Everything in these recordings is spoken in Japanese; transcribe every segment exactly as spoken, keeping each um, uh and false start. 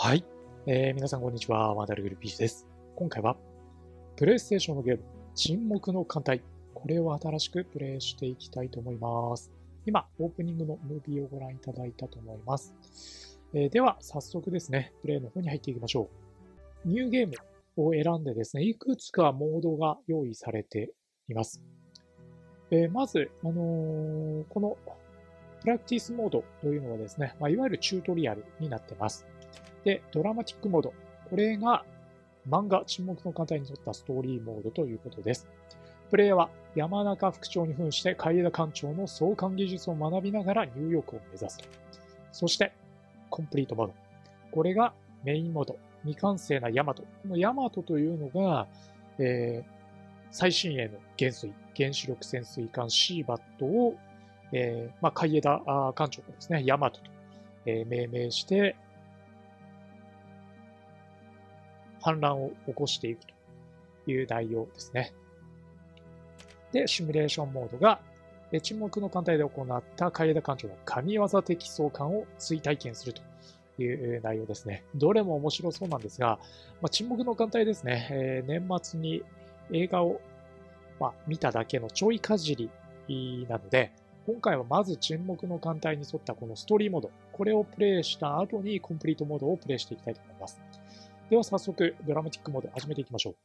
はい、えー、皆さんこんにちは、ワンダルグルピーチです。今回は、プレイステーションのゲーム、沈黙の艦隊。これを新しくプレイしていきたいと思います。今、オープニングのムービーをご覧いただいたと思います。えー、では、早速ですね、プレイの方に入っていきましょう。ニューゲームを選んでですね、いくつかモードが用意されています。えー、まず、あのー、このプラクティスモードというのはですね、まあ、いわゆるチュートリアルになっています。で、ドラマティックモード。これが漫画沈黙の艦隊に沿ったストーリーモードということです。プレイヤーは山中副長に扮して海江田艦長の総監技術を学びながらニューヨークを目指すと。そして、コンプリートモード。これがメインモード。未完成なヤマト。このヤマトというのが、えー、最新鋭の元帥、原子力潜水艦シーバットを、えーまあ、海江田艦長がですね、ヤマトと、えー、命名して、反乱を起こしていくという内容ですね。で、シミュレーションモードが、沈黙の艦隊で行った海江田艦長の神業的総監を追体験するという内容ですね。どれも面白そうなんですが、まあ、沈黙の艦隊ですね、えー、年末に映画を、まあ、見ただけのちょいかじりなので、今回はまず沈黙の艦隊に沿ったこのストーリーモード、これをプレイした後にコンプリートモードをプレイしていきたいと思います。では早速、ドラマティックモード始めていきましょう。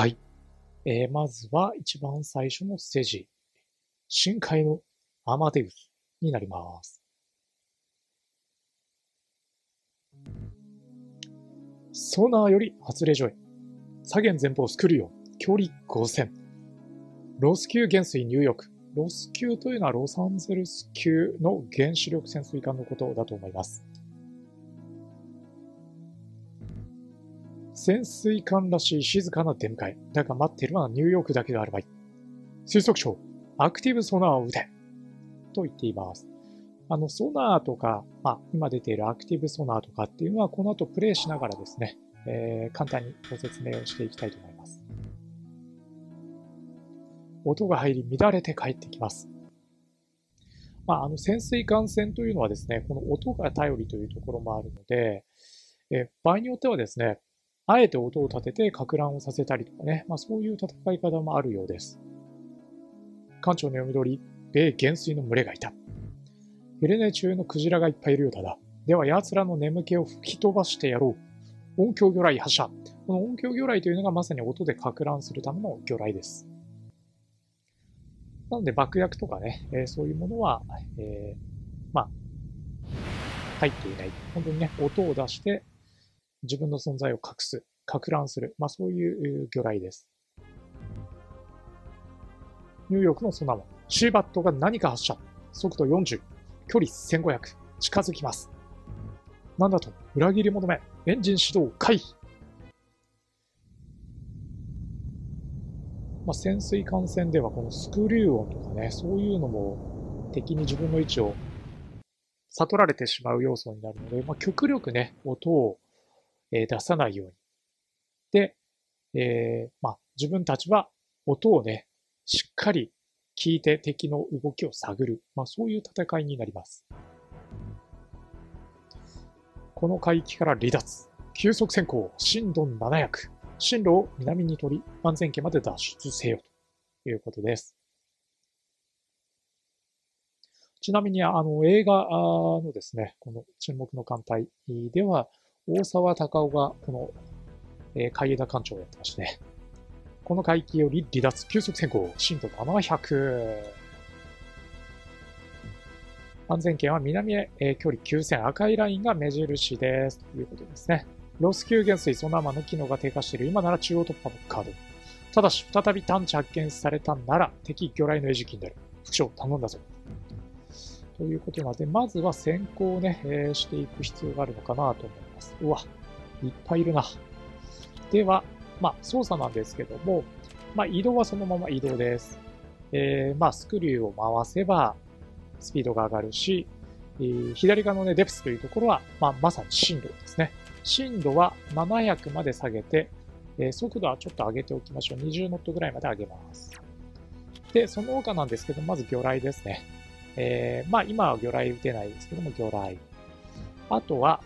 はい、えー、まずは一番最初のステージ、深海のアマデウスになります。ソナーより発令所へ、左舷前方スクリューを距離ごせん、ロス級元帥入浴。ロス級というのはロサンゼルス級の原子力潜水艦のことだと思います。潜水艦らしい静かな出迎え。だが待っているのはニューヨークだけである場合。推測省、アクティブソナーを撃てと言っています。あの、ソナーとか、まあ、今出ているアクティブソナーとかっていうのは、この後プレイしながらですね、えー、簡単にご説明をしていきたいと思います。音が入り乱れて帰ってきます。まあ、あの、潜水艦船というのはですね、この音が頼りというところもあるので、えー、場合によってはですね、あえて音を立てて撹乱をさせたりとかね、まあ、そういう戦い方もあるようです。艦長の読み通り、米元帥の群れがいた。昼寝中のクジラがいっぱいいるようだな。では奴らの眠気を吹き飛ばしてやろう。音響魚雷発射。この音響魚雷というのがまさに音で撹乱するための魚雷です。なので爆薬とかね、えー、そういうものは、えー、まあ、入っていない。本当にね、音を出して、自分の存在を隠す、撹乱する、まあ、そういう魚雷です。ニューヨークのソナーも、シーバットが何か発射。速度よんじゅう、距離せんごひゃく、近づきます。なんだと、裏切り者め、エンジン始動回避。まあ、潜水艦船ではこのスクリュー音とかね、そういうのも敵に自分の位置を悟られてしまう要素になるので、まあ、極力ね、音を出さないように。で、えー、まあ、自分たちは音をね、しっかり聞いて敵の動きを探る。まあ、そういう戦いになります。この海域から離脱。急速潜航。震度ななひゃく。進路を南に取り、安全圏まで脱出せよ。ということです。ちなみに、あの、映画のですね、この沈黙の艦隊では、大沢たかおがこの、えー、海江田艦長をやってまして、ね、この海域より離脱、急速潜航、震度ななひゃく。安全圏は南へ、えー、距離きゅうせん、赤いラインが目印です。ということですね。ロス級元帥、ソナーマの機能が低下している。今なら中央突破のカード。ただし、再び探知発見されたなら、敵魚雷の餌食になる。副将、頼んだぞ。ということなので、まずは先行をね、えー、していく必要があるのかなと思います。うわ、いっぱいいるな。では、まあ、操作なんですけども、まあ、移動はそのまま移動です。えー、まあ、スクリューを回せば、スピードが上がるし、えー、左側のね、デプスというところは、まあ、まさに進路ですね。進路はななひゃくまで下げて、えー、速度はちょっと上げておきましょう。にじゅうノットぐらいまで上げます。で、その他なんですけど、まず魚雷ですね。えー、まあ今は魚雷撃てないですけども、魚雷。あとは、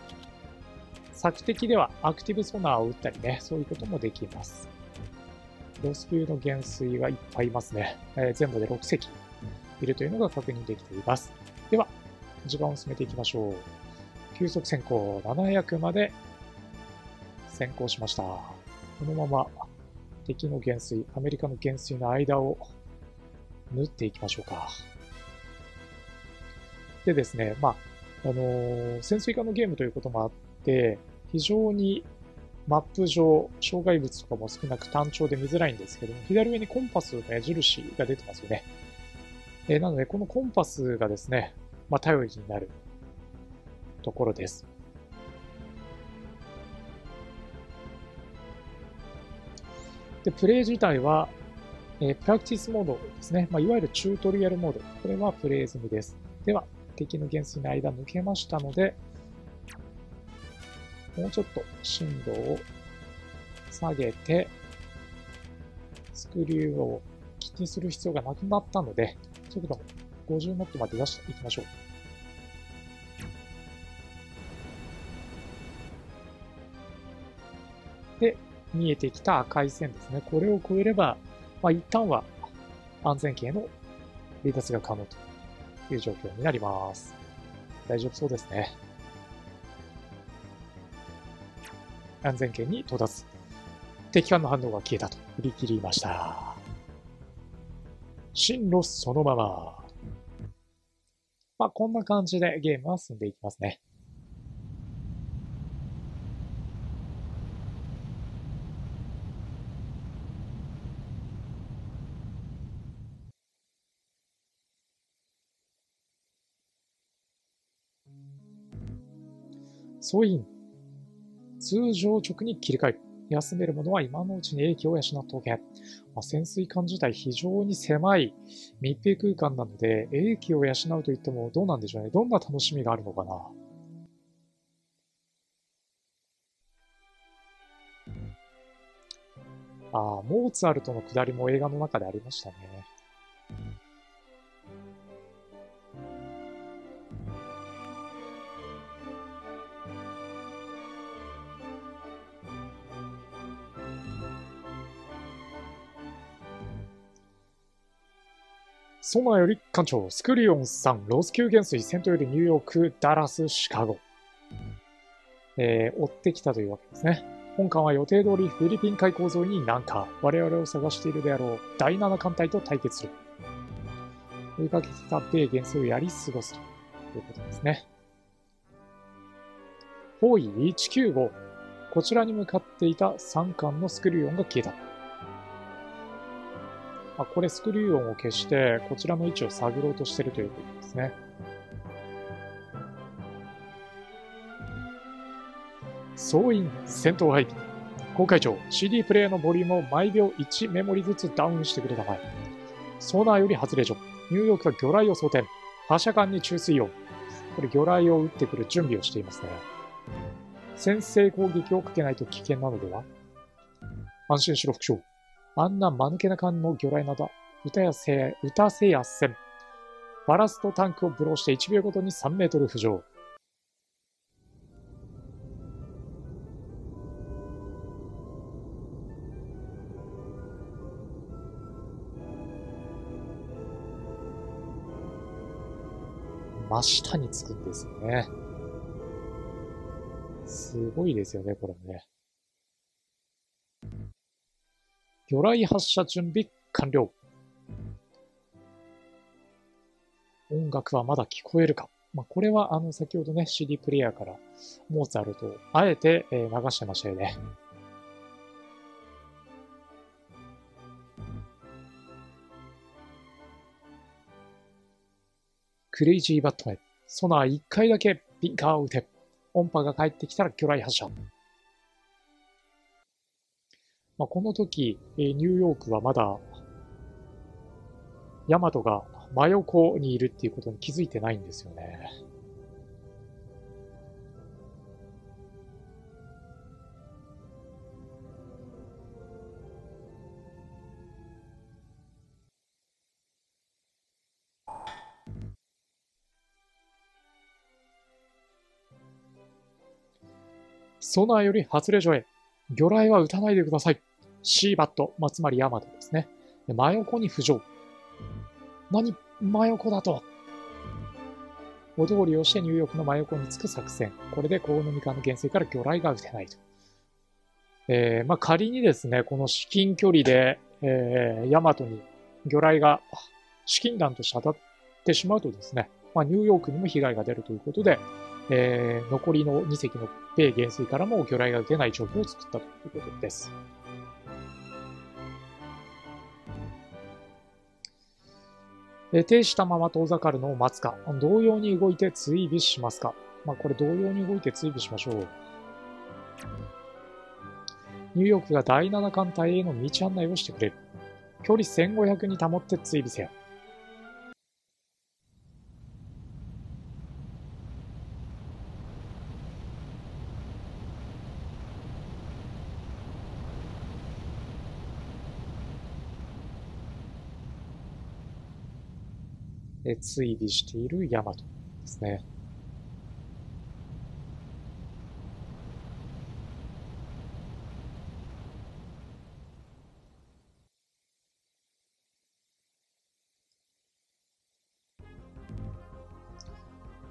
索敵ではアクティブソナーを撃ったりね、そういうこともできます。ロス級の元帥がいっぱいいますね。えー、全部でろく隻いるというのが確認できています。では、時間を進めていきましょう。急速潜航ななひゃくまで潜航しました。このまま敵の元帥、アメリカの元帥の間を縫っていきましょうか。でですね、まあ、あのー、潜水艦のゲームということもあって、非常にマップ上、障害物とかも少なく単調で見づらいんですけども、左上にコンパスの矢印が出てますよね。えー、なので、このコンパスがですね、まあ、頼りになるところです。で、プレイ自体は、えー、プラクティスモードですね。まあ、いわゆるチュートリアルモード。これはプレイ済みです。では、敵の元帥の間抜けましたので、もうちょっと振動を下げて、スクリューを気にする必要がなくなったので、速度もごじゅうノットまで出していきましょう。で、見えてきた赤い線ですね。これを越えれば、まあ、一旦は安全圏への離脱が可能と。という状況になります。大丈夫そうですね。安全圏に到達。敵艦の反応が消えたと振り切りました。進路そのまま。まあ、こんな感じでゲームは進んでいきますね。総員、通常直に切り替える。休めるものは今のうちに影響を養っておけ。まあ、潜水艦自体非常に狭い密閉空間なので、影響を養うといってもどうなんでしょうね。どんな楽しみがあるのかな。ああ、モーツァルトの下りも映画の中でありましたね。ソナーより艦長、スクリオンさん、ロス級元帥、戦闘よりニューヨーク、ダラス、シカゴ。えー、追ってきたというわけですね。本艦は予定通りフィリピン海溝沿いに南下。我々を探しているであろうだいなな艦隊と対決する。追いかけてたって元帥をやり過ごすということですね。方位いちきゅうご。こちらに向かっていたさんかんのスクリオンが消えた。あ、これスクリュー音を消して、こちらの位置を探ろうとしてるということですね。総員、戦闘配備。航海長、シーディー プレイヤーのボリュームを毎秒いちメモリずつダウンしてくれたまえ。ソナーより発令所。ニューヨークは魚雷を装填。発射管に注水音。これ魚雷を撃ってくる準備をしていますね。先制攻撃をかけないと危険なのでは？安心しろ副将。あんな間抜けな艦の魚雷など、撃たやせ、撃たせやせん。バラストタンクをブローしていちびょうごとにさんメートル浮上。真下につくんですよね。すごいですよね、これね。魚雷発射準備完了。音楽はまだ聞こえるか。まあ、これはあの先ほどね シーディー プレイヤーからモーツァルトをあえて流してましたよね。クレイジーバットメン。ソナーいっかいだけビンカーを撃て。音波が返ってきたら魚雷発射。まあこの時、ニューヨークはまだ、ヤマトが真横にいるっていうことに気づいてないんですよね。ソナーより発令所へ。魚雷は撃たないでください。シーバット、まあ、つまりヤマトですね。真横に浮上。何、真横だと。お通りをしてニューヨークの真横につく作戦。これで高能艦の原水から魚雷が撃てないと。えー、まあ、仮にですね、この至近距離で、えー、ヤマトに魚雷が至近弾として当たってしまうとですね、まあ、ニューヨークにも被害が出るということで、えー、残りのに隻の米元帥からも魚雷が撃てない状況を作ったということです。えー、停止したまま遠ざかるのを待つか、同様に動いて追尾しますか。まあ、これ同様に動いて追尾しましょう。ニューヨークがだいなな艦隊への道案内をしてくれる。距離せんごひゃくに保って追尾せよ。追尾しているヤマトですね。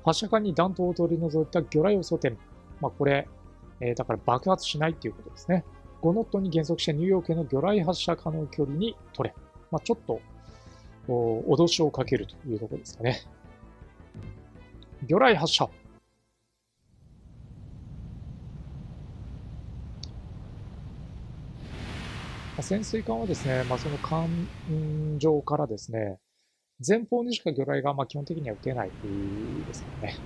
発射管に弾頭を取り除いた魚雷を装填。まあ、これ、えー、だから爆発しないということですね。ごノットに減速してニューヨークへの魚雷発射可能距離に取れ。まあ、ちょっと脅しをかけるというところですかね。魚雷発射。潜水艦はですね、まあ、その艦上からですね、前方にしか魚雷がまあ基本的には撃てないですからね。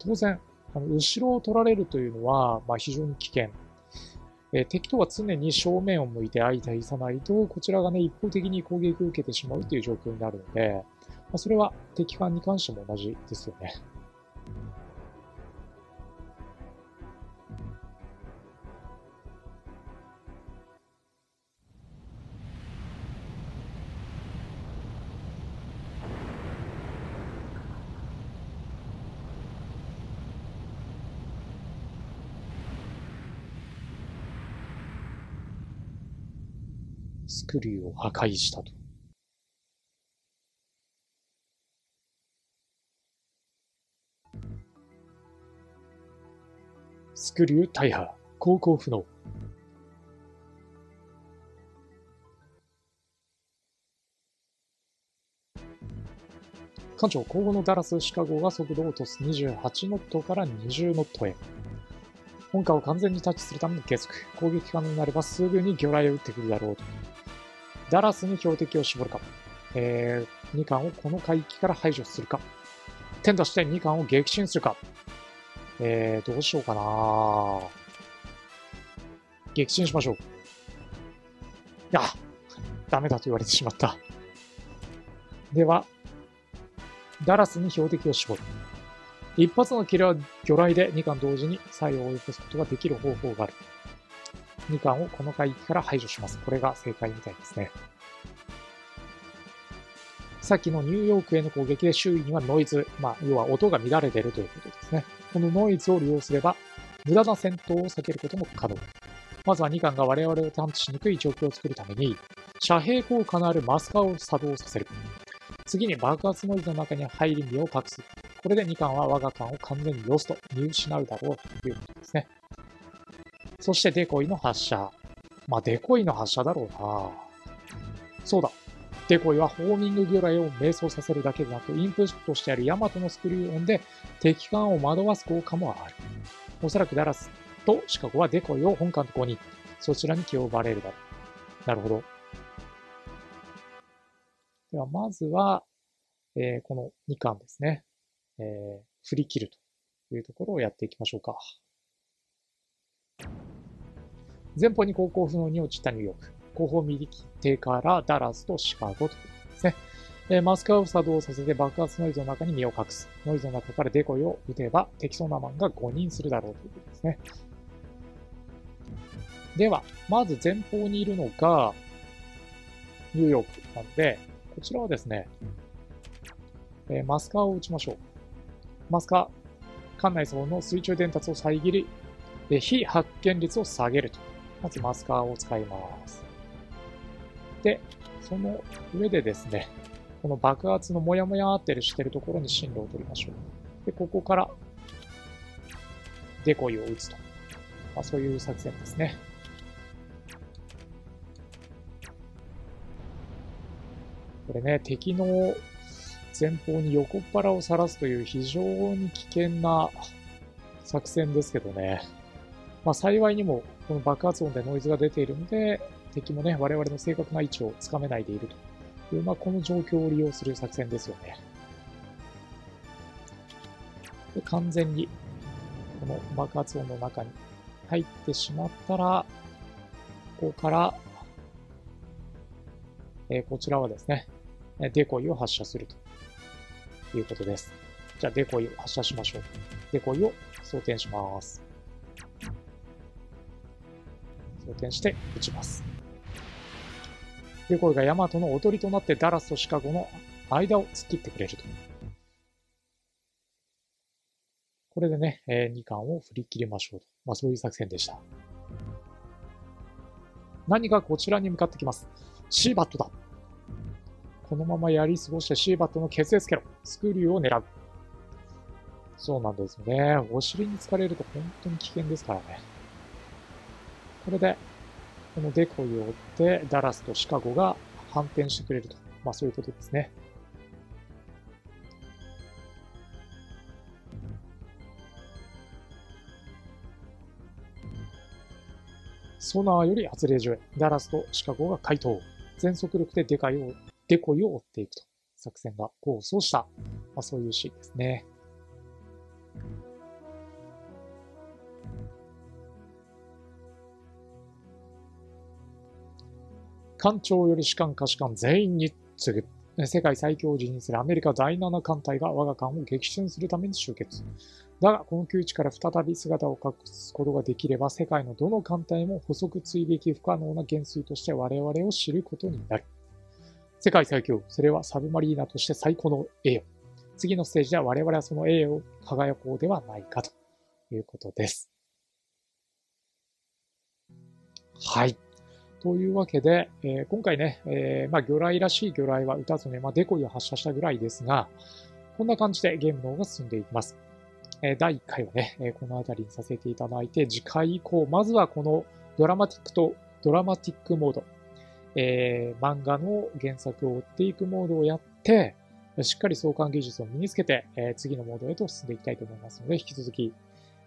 当然、後ろを取られるというのはまあ非常に危険。えー、敵とは常に正面を向いて相対さないと、こちらがね、一方的に攻撃を受けてしまうという状況になるので、まあ、それは敵艦に関しても同じですよね。スクリューを破壊したと。スクリュー大破、航行不能。艦長、後方のダラス・シカゴが速度を落とすにじゅうはちノットからにじゅうノットへ。本艦を完全にタッチするための計測。攻撃可能になればすぐに魚雷を撃ってくるだろうと。ダラスに標的を絞るか、えー、に艦をこの海域から排除するか、点出してに艦を撃沈するか、えー、どうしようかな。撃沈しましょう。いや、ダメだと言われてしまった。では、ダラスに標的を絞る。一発のキレは魚雷でに艦同時に作用を及ぼすことができる方法がある。に艦をこの海域から排除します。これが正解みたいですね。さっきのニューヨークへの攻撃で周囲にはノイズ、まあ、要は音が乱れているということですね。このノイズを利用すれば、無駄な戦闘を避けることも可能。まずはに艦が我々を探知しにくい状況を作るために、遮蔽効果のあるマスカーを作動させる。次に爆発ノイズの中に入り身を隠す。これでに艦は我が艦を完全にロスト、見失うだろうということですね。そしてデコイの発射。まあ、デコイの発射だろうな。そうだ。デコイはホーミング魚雷を迷走させるだけでなく、インプットしてあるヤマトのスクリュー音で敵艦を惑わす効果もある。おそらくダラスとシカゴはデコイを本艦とこに、そちらに気を奪われるだろう。なるほど。では、まずは、えー、このに艦ですね。えー、振り切るというところをやっていきましょうか。前方に航行不能に陥ったニューヨーク。後方右手からダラスとシカゴということですね。えー、マスカーを作動させて爆発ノイズの中に身を隠す。ノイズの中からデコイを撃てば適当なマンがご人するだろうということですね。では、まず前方にいるのがニューヨークなので、こちらはですね、えー、マスカーを撃ちましょう。マスカー、艦内層の水中伝達を遮り、で非発見率を下げると。まずマスカーを使います。で、その上でですね、この爆発のモヤモヤってるしてるところに進路を取りましょう。で、ここからデコイを打つと。まあ、そういう作戦ですね。これね、敵の前方に横っ腹を晒すという非常に危険な作戦ですけどね。まあ、幸いにもこの爆発音でノイズが出ているので、敵もね、我々の正確な位置をつかめないでいるという、まあ、この状況を利用する作戦ですよね。で、完全にこの爆発音の中に入ってしまったら、ここから、えー、こちらはですね、デコイを発射するということです。じゃあ、デコイを発射しましょう。デコイを装填します。装填して撃ちます。デコイがヤマトのおとりとなってダラスとシカゴの間を突っ切ってくれると。これでね、えー、に艦を振り切りましょうと。まあ、そういう作戦でした。何かこちらに向かってきます。シーバットだ。このままやり過ごしてシーバットのケツへつけろ。スクリューを狙う。そうなんですよね。お尻に疲れると本当に危険ですからね。これで、このデコイを追って、ダラスとシカゴが反転してくれると。まあそういうことですね。ソナーより発令所へ、ダラスとシカゴが回答。全速力でデカイを、デコイを追っていくと。作戦が功を奏した。まあそういうシーンですね。艦長より士官、下士官全員に次ぐ。世界最強を自認するアメリカだいなな艦隊が我が艦を撃沈するために集結。だが、この窮地から再び姿を隠すことができれば、世界のどの艦隊も捕捉追撃不可能な元帥として我々を知ることになる。世界最強、それはサブマリーナとして最高の栄誉。次のステージでは我々はその栄誉を輝こうではないかということです。はい。というわけで、えー、今回ね、えー、まあ、魚雷らしい魚雷は撃たずね、まあ、デコイを発射したぐらいですが、こんな感じでゲームの方が進んでいきます。えー、だいいっかいはね、えー、この辺りにさせていただいて、次回以降、まずはこのドラマティックとドラマティックモード、えー、漫画の原作を追っていくモードをやって、しっかり相関技術を身につけて、えー、次のモードへと進んでいきたいと思いますので、引き続き、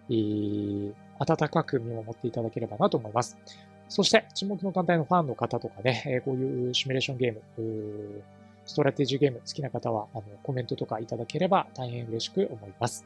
えー、温かく見守っていただければなと思います。そして、沈黙の艦隊のファンの方とかね、こういうシミュレーションゲーム、ストラテジーゲーム好きな方は、あの、コメントとかいただければ大変嬉しく思います。